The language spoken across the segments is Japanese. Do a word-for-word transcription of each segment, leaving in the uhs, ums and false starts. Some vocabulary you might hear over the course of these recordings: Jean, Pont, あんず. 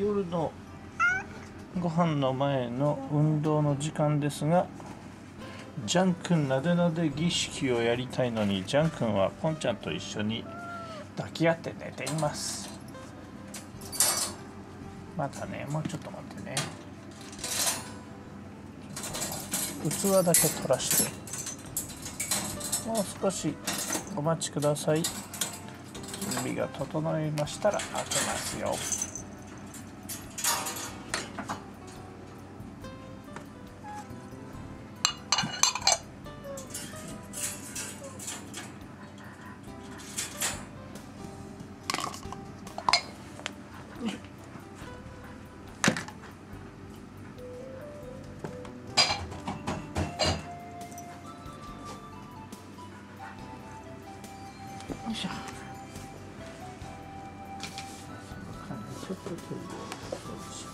夜のご飯の前の運動の時間ですが、ジャン君なでなで儀式をやりたいのに、ジャン君はポンちゃんと一緒に抱き合って寝ています。またね、もうちょっと待ってね。器だけ取らして、もう少しお待ちください。準備が整いましたら開けますよ。よいしょ。ちょっと距離を掃除し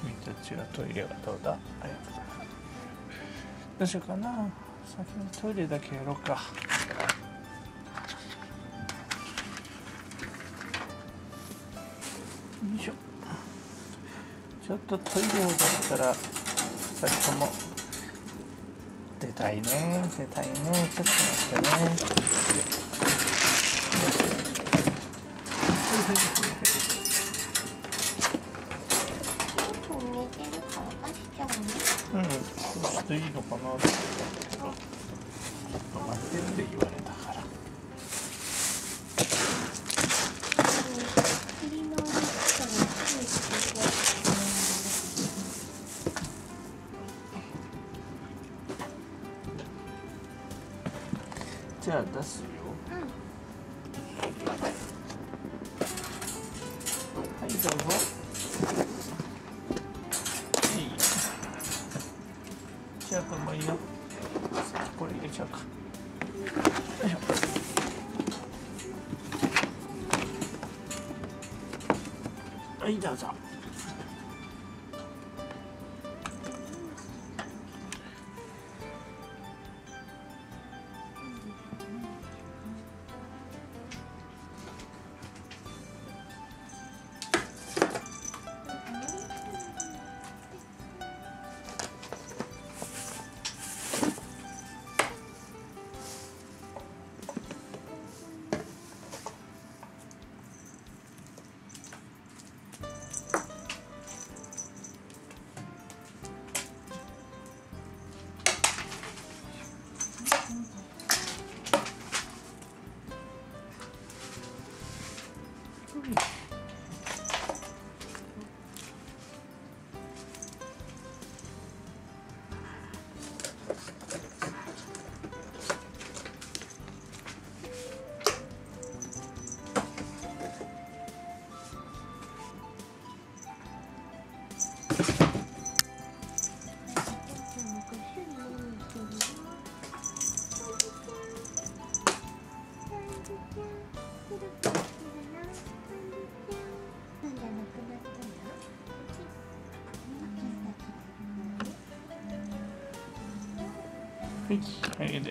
君たちはトイレはどうだ？ありがとう。どうしようかな。先にトイレだけやろうか。よいしょ。ちょっとトイレを出したらふたりとも出たいね、出たいね。ちょっと待ってね。寝てるか起きちゃうね。うん、そうしていいのかなって思ったけど、ちょっと待ってって言われたから。じゃあ出すよ。うん、どうぞ。じゃあこれもいいよ。これ入れちゃうか。よいしょ。はい、どうぞ。はい、で。う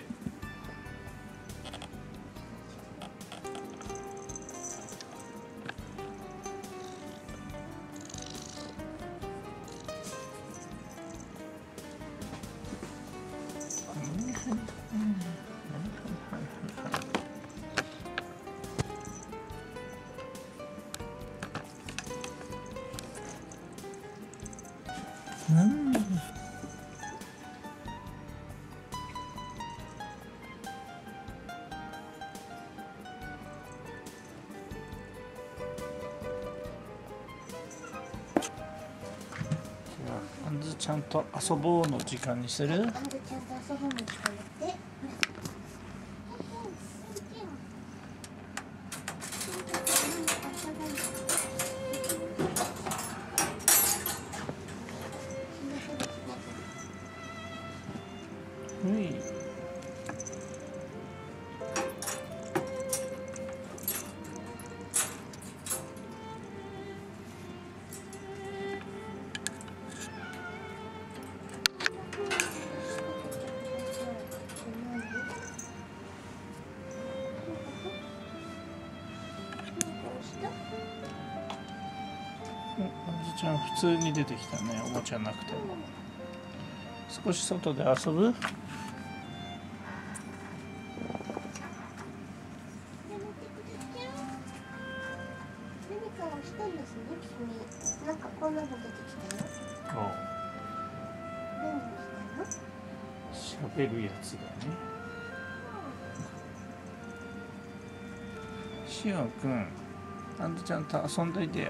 ん。あんずちゃんと遊ぼうの時間にする？あんずちゃんと遊ぼうの時間にして。ちゃん普通に出てきたね、おもちゃなくても。少し外で遊ぶ？出るやつだね。しおんくん、あんずちゃんと遊んどいてよ。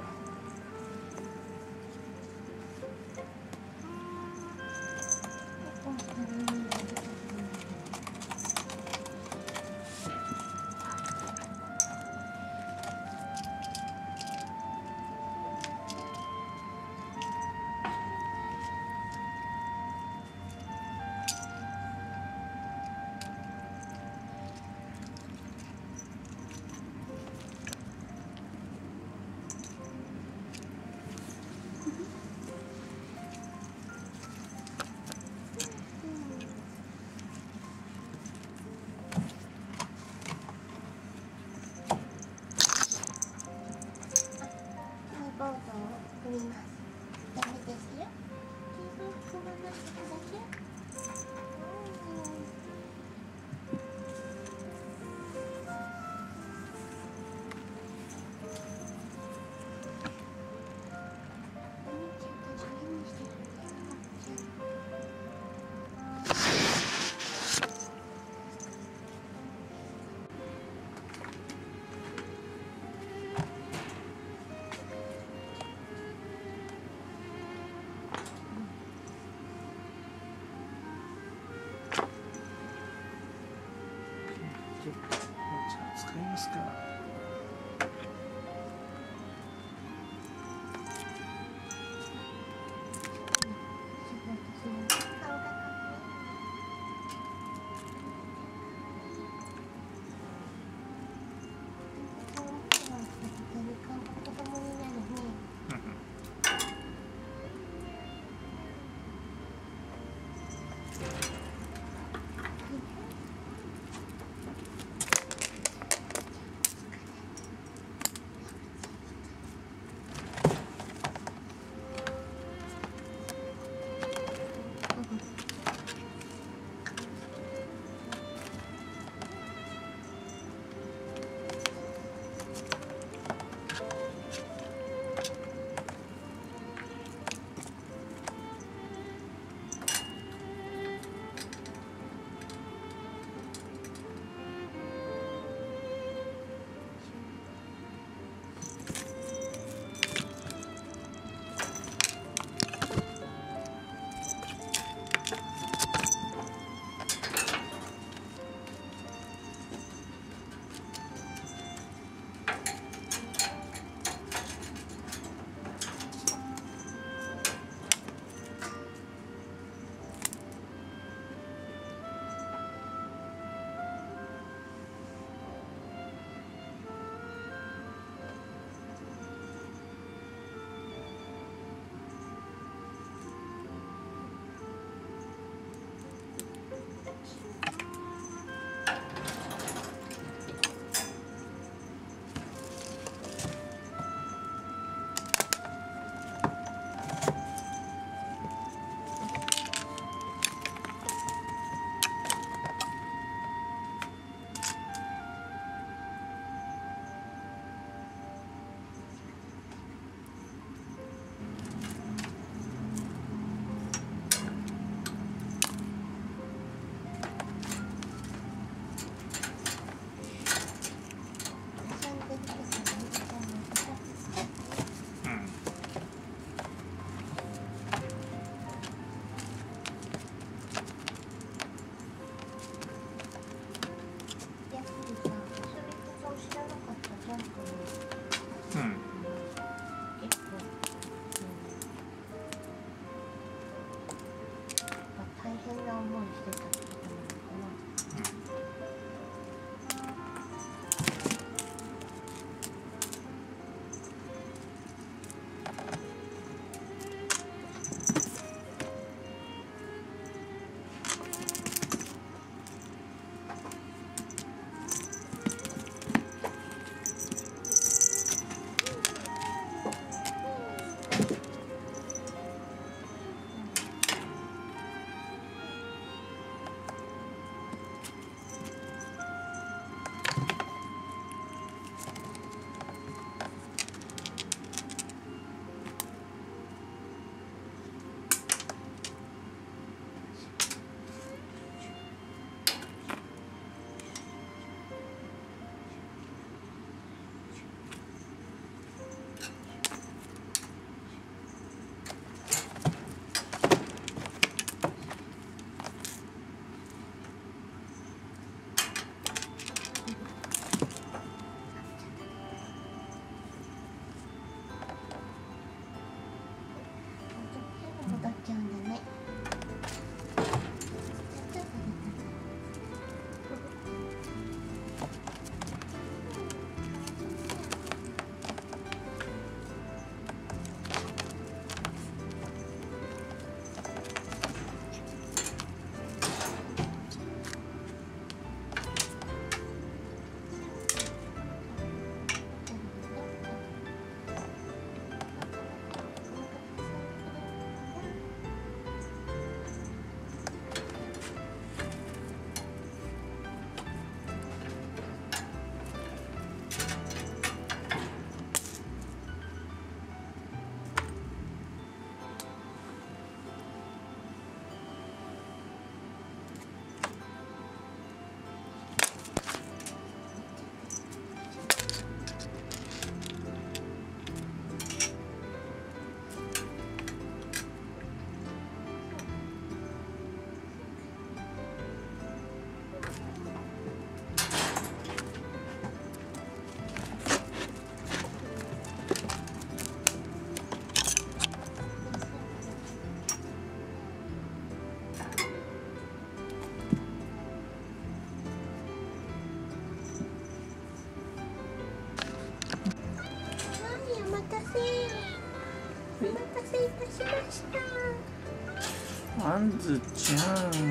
あんずちゃん、はい、ご飯の用意が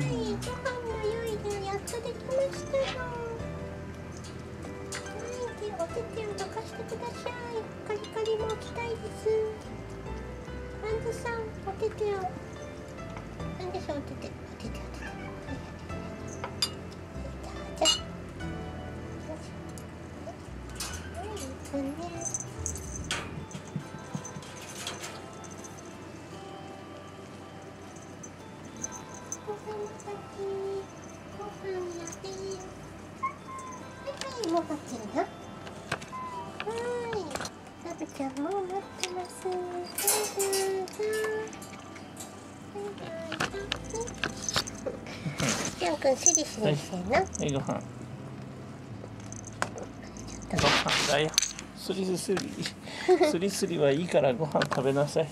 やっとできましたよ。はい、でお手手をどかしてください。カリカリも置きたいです。あんずさん、お手手を、なんでしょう、お手手、お手手、お手手、もう待ってるな。はい、あぶちゃんもう待ってます。じゃんくん、シリシリしてんな。はい、ご飯ご飯だよ。スリスリスリスリはいいから、ご飯食べなさい。